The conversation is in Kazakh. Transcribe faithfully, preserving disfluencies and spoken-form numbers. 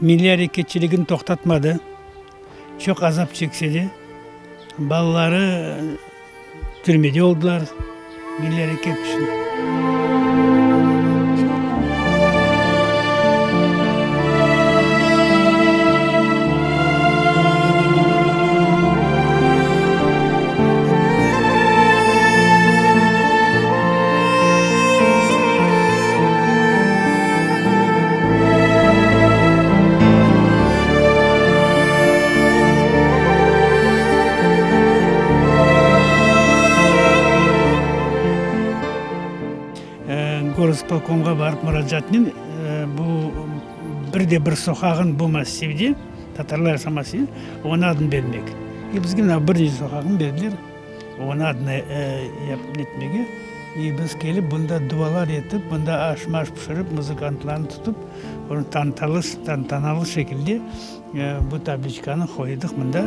Milli hareketçiligini toktatmadı. Çok azap çekse de balları türmede oldular milli hareket için. Горисполкомга барып мұражатнен бұл бірде бір соқағын болмас себеде, татарлар шамасы, оны адын бермек. И бізге бірде соқағын берділер, оны адыны етмеге. И біз келіп, бұнда дуалар етіп, бұнда аш-маш пұшырып, музыкантларын тұтып, оны тантаналы шекілде бұл табличканы қойдық мұнда.